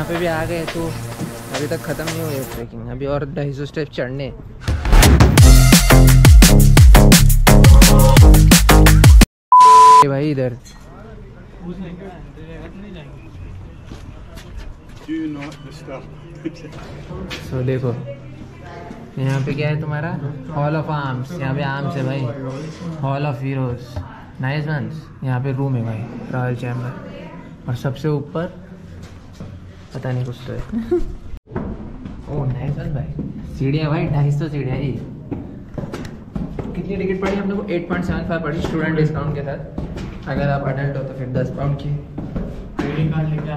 यहाँ पे भी आ गए तो अभी तक ख़त्म नहीं हुई ट्रैकिंग, अभी और 250 स्टेप चढ़ने। भाई इधर सो देखो यहाँ पे क्या है तुम्हारा हॉल ऑफ आर्म्स, यहाँ पे आर्म्स है भाई, hall of heroes, nice ones. यहाँ पे रूम है भाई, रॉयल चैम्बर, और सबसे ऊपर पता नहीं कुछ तो है। ओह नाइस वंस भाई, सीढ़ियाँ भाई 250 सीढ़ियाँ। ये कितनी टिकट पड़ी हमने को 8.75 पड़ी स्टूडेंट डिस्काउंट के साथ। अगर आप अडल्ट हो तो फिर 10 पाउंड की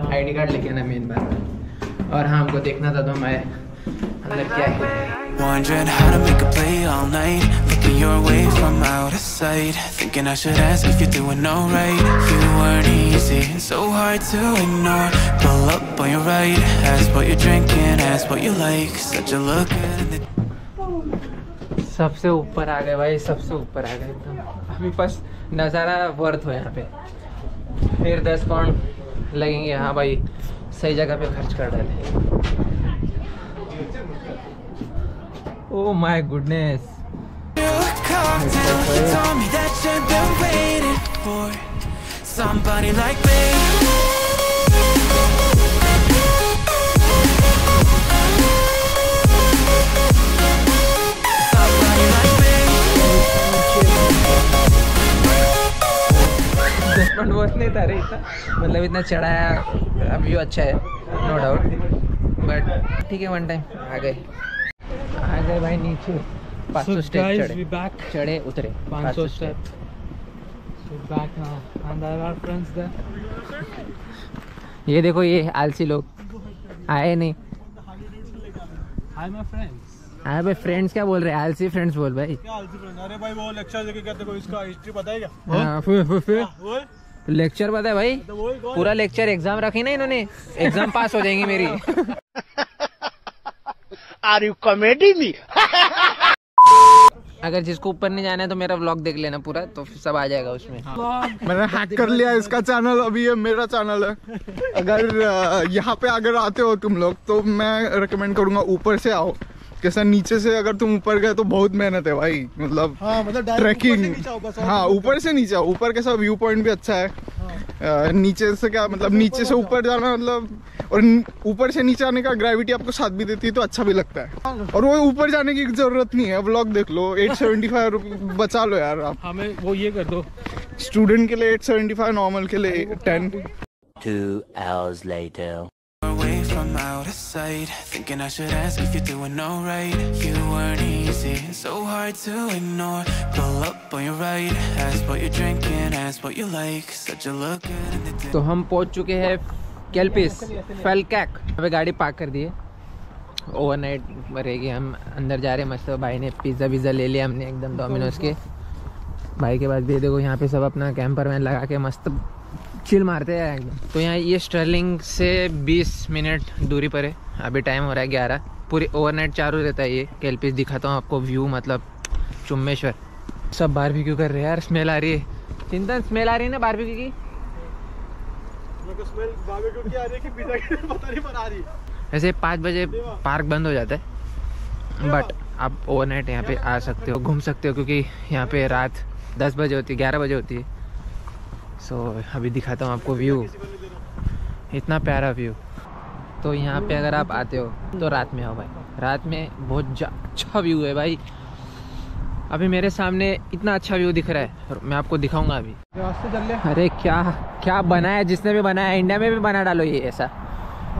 आई डी कार्ड लेके आना मेन बात। और हाँ, हमको देखना था तो हमारे अंदर क्या है। Wondering how to make a play all night, looking your way from out of sight, thinking I should ask if you're doing alright. You weren't easy, so hard to ignore. Pull up on your right, ask what you're drinking, ask what you like. Such a look in the. सबसे ऊपर आ गए भाई, सबसे ऊपर आ गए एकदम। अभी बस नज़ारा वर्थ हो यहाँ पे। फिर 10 पाउंड लगेंगे। हाँ भाई, सही जगह पे खर्च कर डाले। Oh my goodness! मतलब इतना चढ़ाया, अब व्यू अच्छा है, नो डाउट, बट ठीक है, वन टाइम आ गए। आ गए भाई नीचे, 500 स्टेप चढ़े उतरे, 500 step back. And there are friends there. ये देखो, ये आलसी लोग आए नहीं। हाय माय फ्रेंड्स क्या बोल रहे हैं? आलसी फ्रेंड्स बोल भाई, क्या आलसी फ्रेंड्स? अरे भाई वो लेक्चर देके कहते हो, इसका हिस्ट्री पता है क्या? हां फिर लेक्चर पता है भाई, पूरा लेक्चर। एग्जाम रखी ना इन्होंने, एग्जाम पास हो जाएंगी मेरी। Are you comedy me? अगर जिसको ऊपर नहीं जाना है तो मेरा व्लॉग देख लेना पूरा, तो सब आ जाएगा उसमें। मैंने हैक कर लिया इसका चैनल, अभी ये मेरा चैनल है। अगर यहाँ पे अगर आते हो तुम लोग तो मैं रेकमेंड करूँगा ऊपर से आओ। कैसा नीचे से अगर तुम ऊपर गए तो बहुत मेहनत है भाई, मतलब ट्रैकिंग। हाँ ऊपर से नीचे आओ, ऊपर कैसा व्यू पॉइंट भी अच्छा है। नीचे से क्या मतलब नीचे से ऊपर जाना मतलब, और ऊपर से नीचे आने का ग्रेविटी आपको साथ भी देती है तो अच्छा भी लगता है। और वो ऊपर जाने की जरूरत नहीं है, व्लॉग देख लो। 875 रुपये बचा लो यार आप। हमें वो ये कर दो, स्टूडेंट के लिए 875, नॉर्मल के लिए 10। 2 hours later. From out of sight, thinking I should ask if you're doing alright. You weren't easy, so hard to ignore. Pull up on your right, ask what you're drinking, ask what you like. Such a look in the. तो हम पहुंच चुके हैं Kelpies, फैल्कर्क। अबे गाड़ी park कर दी है, overnight रहेगी। हम अंदर जा रहे हैं मस्त। भाई ने पिज़्ज़ा विज़्ज़ा ले लिया हमने एकदम डोमिनोज के। भाई के बाद भी देखो यहाँ पे सब अपना कैंपर वैन लगा के मस्त चिल मारते हैं एकदम। तो यहाँ ये स्टर्लिंग से 20 मिनट दूरी पर है। अभी टाइम हो रहा है 11। पूरी ओवरनाइट चालू रहता है ये केल्पीस। दिखाता हूँ आपको व्यू, मतलब चुम्बेश्वर। सब बारबेक्यू कर रहे हैं यार, स्मेल आ रही है। चिंतन, स्मेल आ रही है ना बारबेक्यू की? ऐसे 5 बजे पार्क बंद हो जाता है, बट आप ओवरनाइट यहाँ पे आ सकते हो, घूम सकते हो, क्योंकि यहाँ पे रात 10 बजे होती है, 11 बजे होती है। सो अभी दिखाता हूँ आपको व्यू, इतना प्यारा व्यू। तो यहाँ पे अगर आप आते हो तो रात में आओ भाई, रात में बहुत अच्छा व्यू है भाई। अभी मेरे सामने इतना अच्छा व्यू दिख रहा है, और मैं आपको दिखाऊंगा अभी। अरे क्या क्या बनाया जिसने भी बनाया, इंडिया में भी बना डालो ये ऐसा।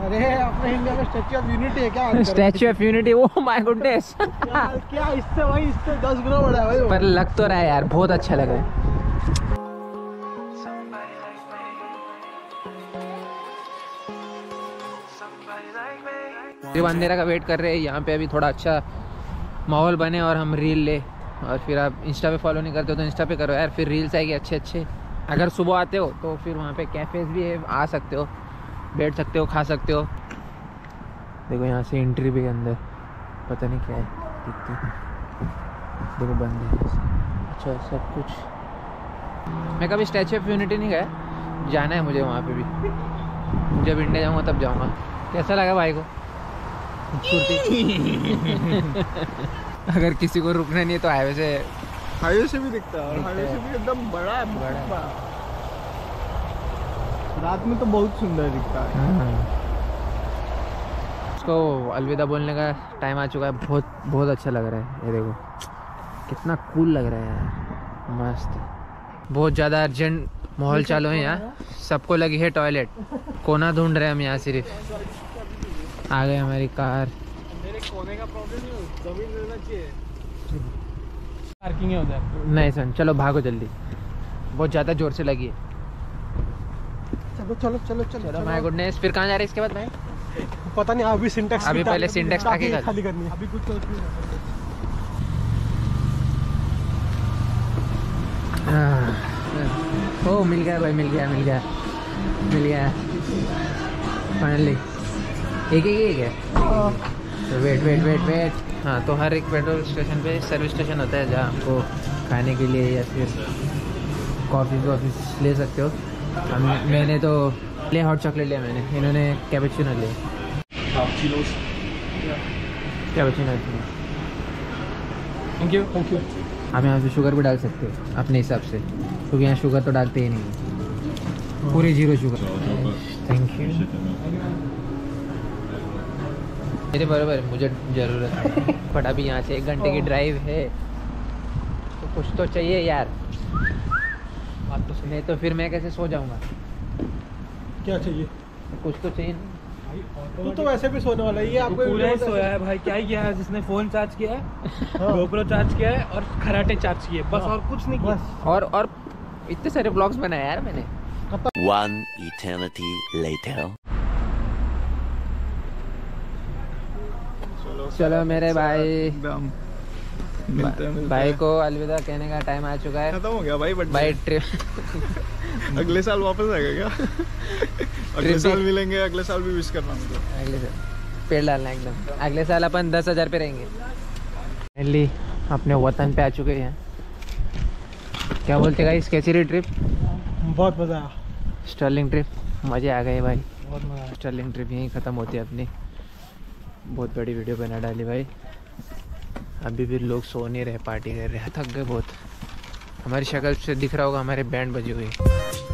अरे अपने इंडिया में स्टैच्यू ऑफ यूनिटी है क्या? Statue of unity, oh my goodness. क्या इससे भाई, इससे 10 गुना बड़ा है भाई। पर लग तो रहा है यार, बहुत अच्छा लग रहा है। अंधेरा का वेट कर रहे हैं। यहाँ पे अभी थोड़ा अच्छा माहौल बने और हम रील ले। और फिर आप इंस्टा पे फॉलो नहीं करते हो तो इंस्टा पे करो यार, फिर रील्स आएगी अच्छे। अगर सुबह आते हो तो फिर वहाँ पे कैफ़ेज भी है, आ सकते हो, बैठ सकते हो, खा सकते हो। देखो यहाँ से एंट्री भी अंदर, पता नहीं क्या है, देखो बंद है। अच्छा सब कुछ। मैं कभी स्टैच्यू ऑफ यूनिटी नहीं गया, जाना है मुझे वहाँ पर भी। जब इंडिया जाऊँगा तब जाऊँगा। कैसा लगा भाई को अगर किसी को रुकना नहीं है तो हाईवे से भी दिखता है, और हाईवे से भी एकदम बड़ा है। रात में तो बहुत सुंदर दिखता है। उसको अलविदा बोलने का टाइम आ चुका है। बहुत अच्छा लग रहा है, ये देखो कितना कूल लग रहा है, मस्त। बहुत ज़्यादा अर्जेंट माहौल चालू है यहाँ, सबको लगी है टॉयलेट। कोना ढूंढ रहे हैं हम यहाँ, सिर्फ आ गए हमारी कार। मेरे कोने का प्रॉब्लम नहीं, जमीन लेना चाहिए। पार्किंग है उधर। नहीं सन, चलो भागो जल्दी, बहुत ज़्यादा जोर से लगी है। चलो चलो चलो चलो चलो। माय गुडनेस, फिर कहाँ जा रहे हैं इसके बाद भाई? पता नहीं, अभी सिंटेक्स, अभी पहले सिंटेक्स आके खाली करनी है, अभी कुछ नहीं। ओ मिल गया भाई, मिल गया फाइनली। एक है तो वेट। हाँ, तो हर एक पेट्रोल स्टेशन पे सर्विस स्टेशन होता है जहाँ आपको खाने के लिए या फिर कॉफ़ी ले सकते हो। मैंने तो ले हॉट चॉकलेट लिया, मैंने इन्होंने कैपेचिनो लिया। Cappuccino thank you. हम यहाँ से शुगर भी डाल सकते हो अपने हिसाब से, क्योंकि यहाँ शुगर तो डालते ही नहीं, पूरे जीरो शुगर। Thank you. मेरे बराबर, मुझे ज़रूरत है बट अभी यहाँ से 1 घंटे की ड्राइव है तो कुछ तो चाहिए यार। बात तो सुने, तो फिर मैं कैसे सो जाऊँगा? क्या चाहिए? कुछ तो चाहिए ना। तो वैसे भी सोने वाला ये आपको पूरा सोया है भाई। क्या ही किया है जिसने? फोन चार्ज किया है, GoPro चार्ज किया है और खराटे चार्ज किए, बस, और कुछ नहीं किया। और इतने सारे ब्लॉग्स बनाए यार मैंने। One eternity later. चलो मेरे भाई, भाई को अलविदा कहने का टाइम आ चुका है। खत्म हो गया भाई, बट भाई ट्रिप अगले साल वापस आएगा क्या? अगले साल मिलेंगे, अगले साल भी विश करना मुझे। अगले साल पेड़ डालना एकदम। अगले साल अपन 10,000 पे रहेंगे। फाइनली अपने वतन पे आ चुके हैं। क्या बोलते गाइस, कैसी रही ट्रिप? बहुत मज़ा आया। स्टर्लिंग ट्रिप मज़े आ गए भाई, बहुत मज़ा आया। स्टर्लिंग ट्रिप यहीं ख़त्म होती है अपनी। बहुत बड़ी वीडियो बना डाली भाई। अभी भी लोग सो नहीं रहे, पार्टी कर रहे हैं। थक गए बहुत। हमारी शक्ल से दिख रहा होगा हमारे बैंड बजी हुई।